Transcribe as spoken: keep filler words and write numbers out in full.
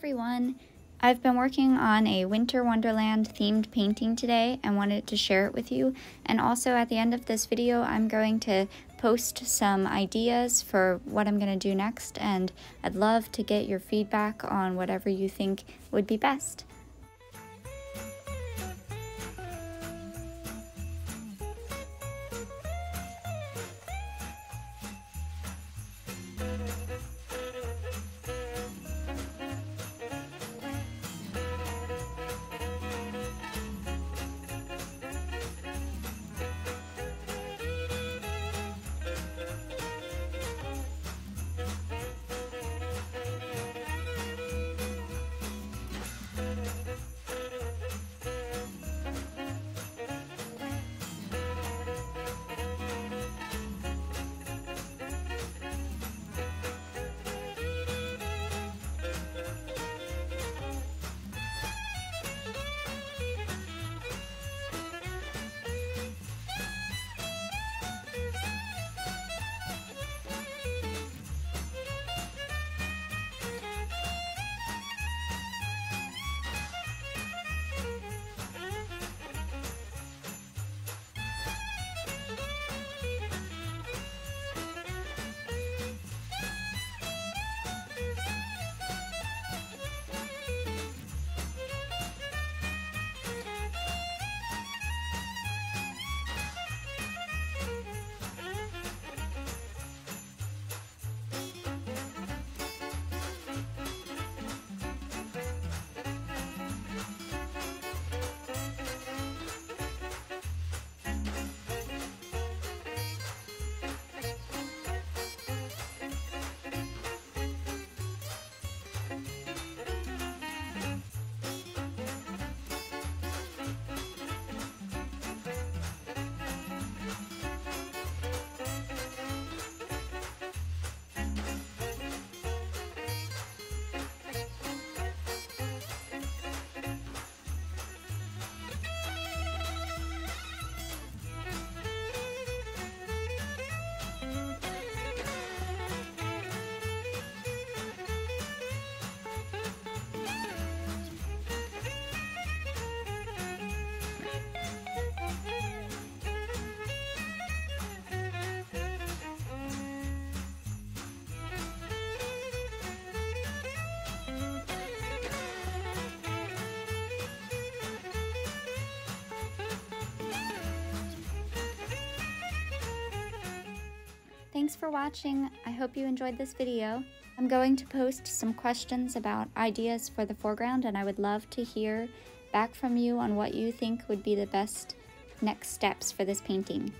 everyone! I've been working on a Winter Wonderland themed painting today and wanted to share it with you. And also at the end of this video, I'm going to post some ideas for what I'm going to do next, and I'd love to get your feedback on whatever you think would be best. Thanks for watching. I hope you enjoyed this video. I'm going to post some questions about ideas for the foreground, and I would love to hear back from you on what you think would be the best next steps for this painting.